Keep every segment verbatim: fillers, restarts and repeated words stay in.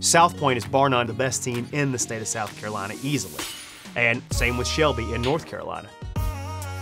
South Point is bar none the best team in the state of South Carolina easily. And same with Shelby in North Carolina.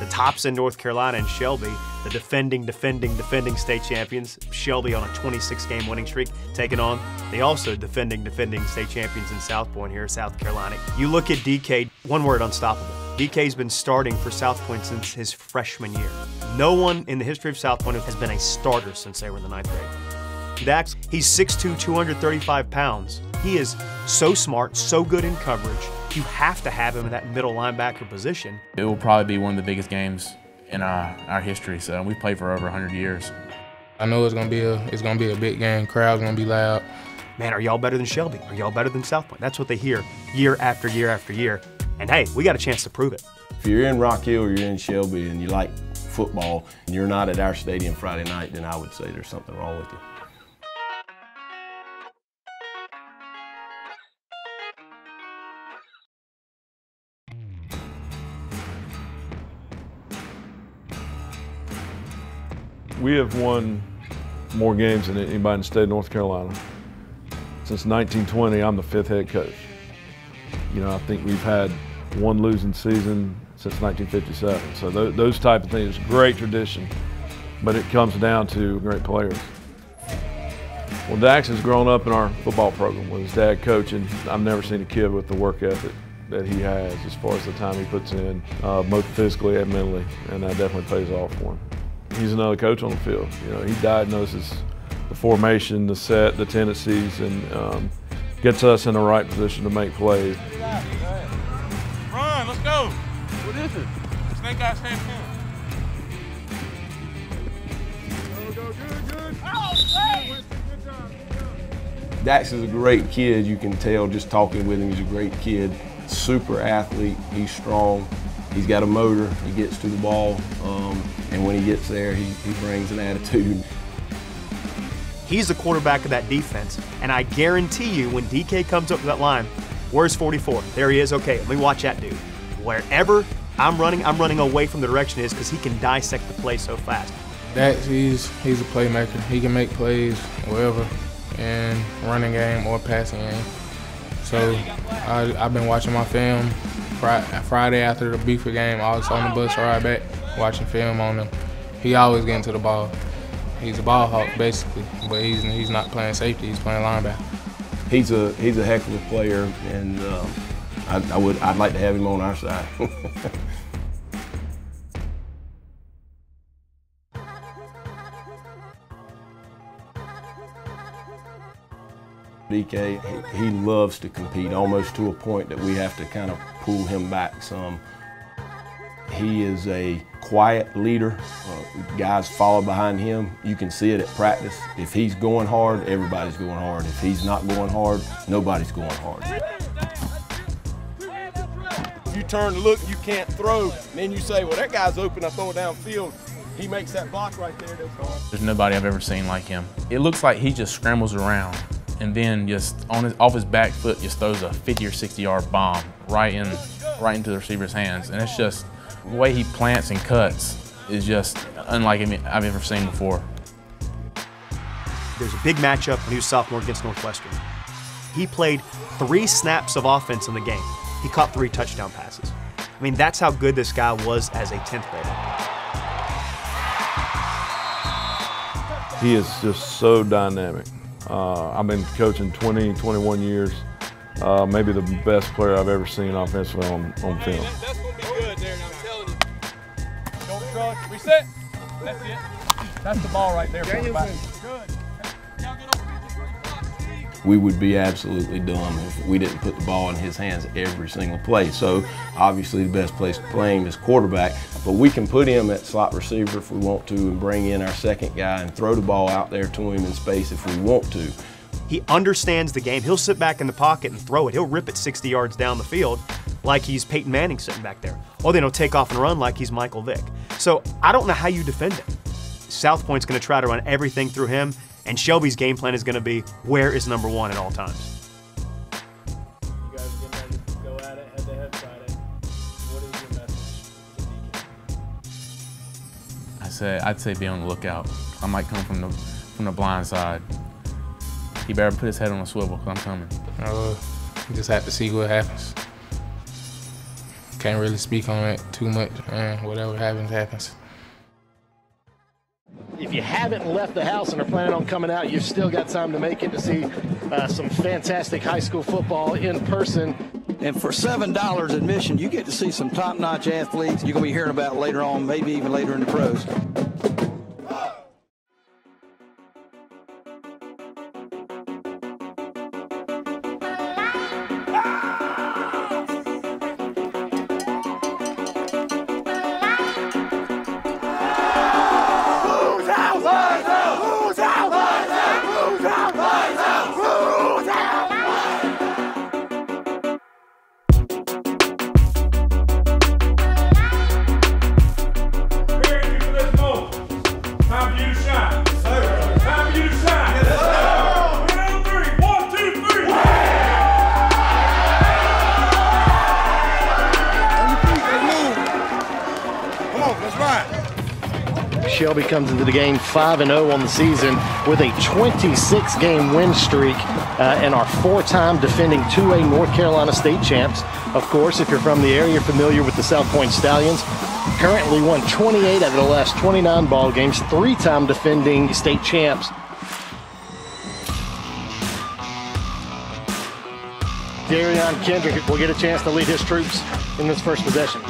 The tops in North Carolina and Shelby, the defending, defending, defending state champions, Shelby on a twenty-six game winning streak, taking on the also defending, defending state champions in South Point here in South Carolina. You look at D K, one word, unstoppable. D K's been starting for South Point since his freshman year. No one in the history of South Point has been a starter since they were in the ninth grade. Dax, he's six foot two, two hundred thirty-five pounds. He is so smart, so good in coverage. You have to have him in that middle linebacker position. It will probably be one of the biggest games in our, our history. So we've played for over one hundred years. I know it's gonna be a it's gonna be a big game. Crowd's gonna be loud. Man, are y'all better than Shelby? Are y'all better than South Point? That's what they hear year after year after year. And hey, we got a chance to prove it. If you're in Rock Hill or you're in Shelby and you like football and you're not at our stadium Friday night, then I would say there's something wrong with you. We have won more games than anybody in the state of North Carolina. Since nineteen twenty, I'm the fifth head coach. You know, I think we've had one losing season since nineteen fifty-seven. So th those type of things, great tradition, but it comes down to great players. Well, Dax has grown up in our football program with his dad coaching. I've never seen a kid with the work ethic that he has as far as the time he puts in, uh, both physically and mentally, and that definitely pays off for him. He's another coach on the field. You know, he diagnoses the formation, the set, the tendencies, and um, gets us in the right position to make plays. Run, let's go. What is it? Snake eye stand pin. Go, go, good, good. Oh, good. Dax is a great kid. You can tell just talking with him. He's a great kid. Super athlete. He's strong. He's got a motor, he gets to the ball, um, and when he gets there, he, he brings an attitude. He's the quarterback of that defense, and I guarantee you when D K comes up to that line, where's forty-four? There he is, okay, let me watch that dude. Wherever I'm running, I'm running away from the direction is because he can dissect the play so fast. Dax, he's, he's a playmaker. He can make plays wherever, in running game or passing game. So I, I've been watching my film. Friday after the Beaver game, I was on the bus ride back watching film on him. He always getting to the ball. He's a ball hawk basically, but he's he's not playing safety. He's playing linebacker. He's a he's a heck of a player, and uh, I, I would I'd like to have him on our side. D K, he loves to compete, almost to a point that we have to kind of pull him back some. He is a quiet leader. Uh, guys follow behind him. You can see it at practice. If he's going hard, everybody's going hard. If he's not going hard, nobody's going hard. You turn to look, you can't throw. And then you say, well, that guy's open, I throw it downfield. He makes that block right there. There's nobody I've ever seen like him. It looks like he just scrambles around and then just on his, off his back foot just throws a fifty or sixty yard bomb right in, right into the receiver's hands. And it's just, the way he plants and cuts is just unlike any I've ever seen before. There's a big matchup when he was sophomore against Northwestern. He played three snaps of offense in the game. He caught three touchdown passes. I mean, that's how good this guy was as a tenth grader. He is just so dynamic. Uh, I've been coaching twenty, twenty-one years. Uh, maybe the best player I've ever seen offensively on, on film. Hey, that, that's going to be good there, and I'm telling you. Don't truck. Reset. That's it. That's the ball right there. For the back. Good. We would be absolutely dumb if we didn't put the ball in his hands every single play. So, obviously, the best place to play him is quarterback. But we can put him at slot receiver if we want to and bring in our second guy and throw the ball out there to him in space if we want to. He understands the game. He'll sit back in the pocket and throw it. He'll rip it sixty yards down the field like he's Peyton Manning sitting back there. Or then he'll take off and run like he's Michael Vick. So I don't know how you defend him. South Point's going to try to run everything through him, and Shelby's game plan is going to be where is number one at all times. I'd say be on the lookout. I might come from the from the blind side. He better put his head on a swivel, because I'm coming. Uh, you just have to see what happens. Can't really speak on it too much. Man, whatever happens, happens. If you haven't left the house and are planning on coming out, you've still got time to make it to see uh, some fantastic high school football in person. And for seven dollars admission, you get to see some top-notch athletes you're going to be hearing about later on, maybe even later in the pros. Shelby comes into the game five and oh on the season with a twenty-six game win streak uh, and are four-time defending two A North Carolina State champs. Of course, if you're from the area, you're familiar with the South Point Stallions. Currently won twenty-eight out of the last twenty-nine ball games, three-time defending state champs. Derion Kendrick will get a chance to lead his troops in this first possession.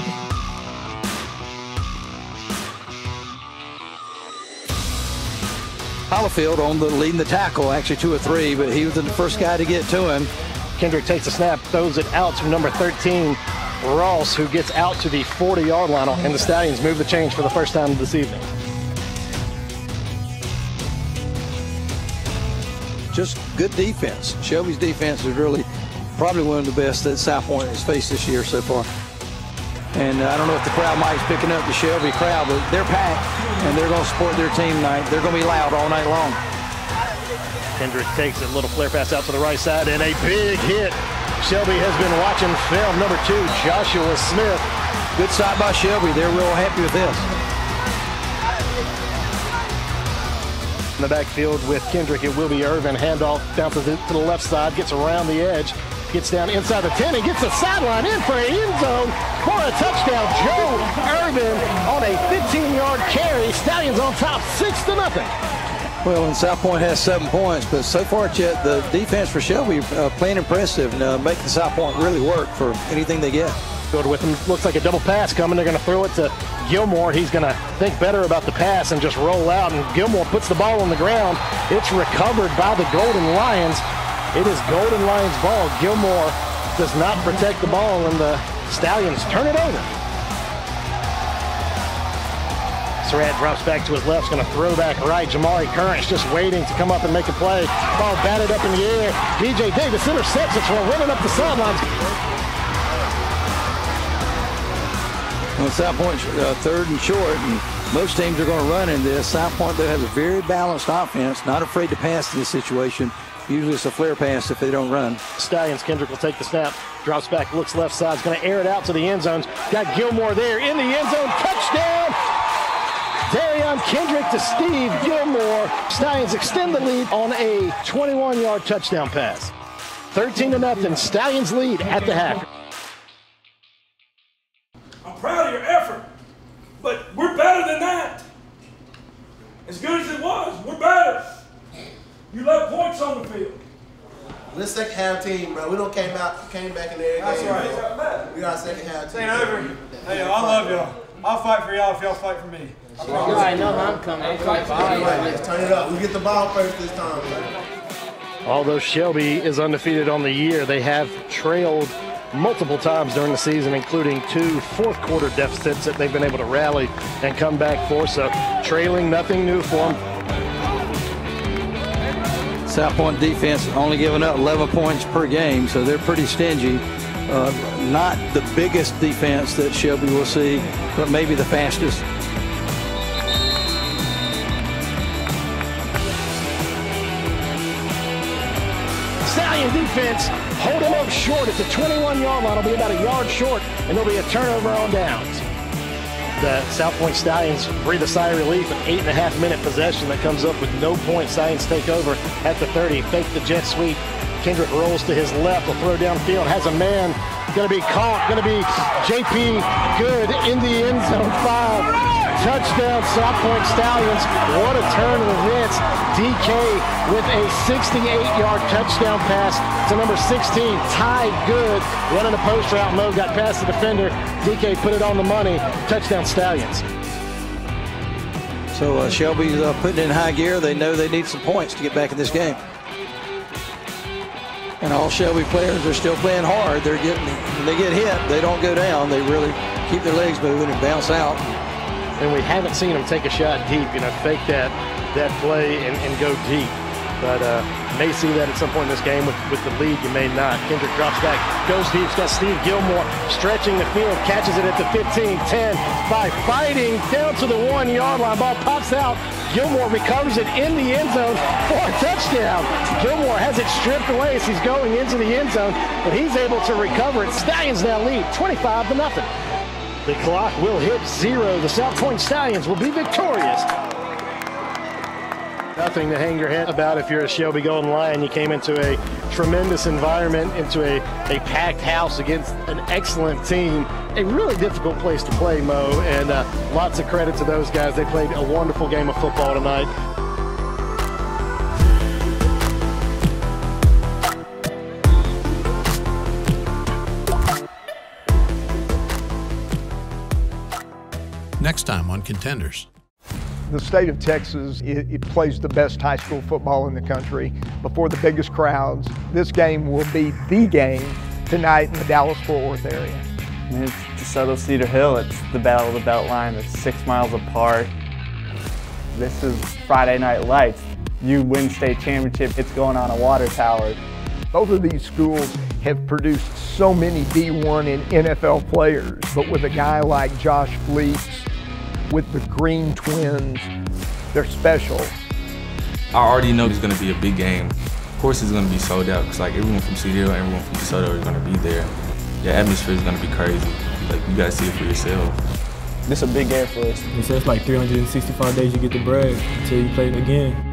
Hollifield on the leading the tackle, actually two or three, but he was the first guy to get to him. Kendrick takes a snap, throws it out to number thirteen, Ross, who gets out to the forty yard line, and the Stallions move the chains for the first time this evening. Just good defense. Shelby's defense is really probably one of the best that South Point has faced this year so far. And I don't know if the crowd might's picking up the Shelby crowd, but they're packed, and they're going to support their team tonight. They're going to be loud all night long. Kendrick takes a little flare pass out to the right side, and a big hit. Shelby has been watching film. Number two, Joshua Smith. Good stop by Shelby. They're real happy with this. In the backfield with Kendrick, it will be Irvin. Handoff down to the, to the left side, gets around the edge. Gets down inside the ten and gets the sideline in for an end zone for a touchdown. Joe Irvin on a fifteen yard carry. Stallions on top, six to nothing. Well, and South Point has seven points, but so far, Chet, the defense for Shelby uh, playing impressive and uh, making South Point really work for anything they get. Good with him. Looks like a double pass coming. They're going to throw it to Gilmore. He's going to think better about the pass and just roll out. And Gilmore puts the ball on the ground. It's recovered by the Golden Lions. It is Golden Lions ball. Gilmore does not protect the ball, and the Stallions turn it over. Surratt drops back to his left, going to throw back right. Jamari Curran just waiting to come up and make a play. Ball batted up in the air. D J Davis intercepts it for running up the sidelines. Well, South Point uh, third and short, and most teams are going to run in this. South Point, though, has a very balanced offense, not afraid to pass in this situation. Usually it's a flare pass if they don't run. Stallions, Kendrick will take the snap, drops back, looks left side, is going to air it out to the end zones. Got Gilmore there in the end zone, touchdown! Derion Kendrick to Steve Gilmore. Stallions extend the lead on a twenty-one yard touchdown pass. thirteen to nothing, Stallions lead at the half. I'm proud of your effort, but we're better than that. As good as it was, we're better. You left points on the field. This second half team, bro. We don't came out, came back in there. That's game, right. We got second half team. Ain't over. Hey, I love y'all. I'll fight for y'all if y'all fight for me. I right, know I'm coming. I'm fight for right, turn it up. We get the ball first this time, bro. Although Shelby is undefeated on the year, they have trailed multiple times during the season, including two fourth quarter deficits that they've been able to rally and come back for. So trailing, nothing new for them. South Point defense only giving up eleven points per game, so they're pretty stingy. Uh, not the biggest defense that Shelby will see, but maybe the fastest. Stallion defense, hold them up short. It's a twenty-one yard line. It'll be about a yard short, and there'll be a turnover on downs. the South Point Stallions breathe a sigh of relief. An eight and a half minute possession that comes up with no points. Stallions take over at the thirty. Fake the jet sweep. Kendrick rolls to his left. Will throw downfield. Has a man. Going to be caught. Going to be J P Goode in the end zone. Five. Touchdown South Point Stallions. What a turn of events. D K with a sixty-eight yard touchdown pass to number sixteen, Ty Goode. Running a post route low. Got past the defender. D K put it on the money. Touchdown Stallions. So uh, Shelby's uh, putting in high gear. They know they need some points to get back in this game. And all Shelby players are still playing hard. They're getting, when they get hit, they don't go down. They really keep their legs moving and bounce out. And we haven't seen them take a shot deep, you know, fake that that play and, and go deep. But uh, may see that at some point in this game with, with the lead, you may not. Kendrick drops back, goes deep. It's got Steve Gilmore stretching the field, catches it at the fifteen, ten, by fighting down to the one yard line. Ball pops out. Gilmore recovers it in the end zone for a touchdown. Gilmore has it stripped away as he's going into the end zone, but he's able to recover it. Stallions now lead twenty-five to nothing. The clock will hit zero. The South Point Stallions will be victorious. Nothing to hang your head about if you're a Shelby Golden Lion. You came into a tremendous environment, into a, a packed house against an excellent team. A really difficult place to play, Mo, and uh, lots of credit to those guys. They played a wonderful game of football tonight. Next time on Contenders. The state of Texas, it, it plays the best high school football in the country before the biggest crowds. This game will be the game tonight in the Dallas-Fort Worth area. I mean, it's DeSoto Cedar Hill. It's the Battle of the Beltline. It's six miles apart. This is Friday Night Lights. You win state championship, it's going on a water tower. Both of these schools have produced so many D one and N F L players, but with a guy like Josh Fleets, with the Green Twins, they're special. I already know it's going to be a big game. Of course it's going to be sold out, because like everyone from Cedar Hill, everyone from DeSoto is going to be there. The atmosphere is going to be crazy. Like, you guys see it for yourself. This is a big game for us. It's like three hundred sixty-five days you get the brag until you play it again.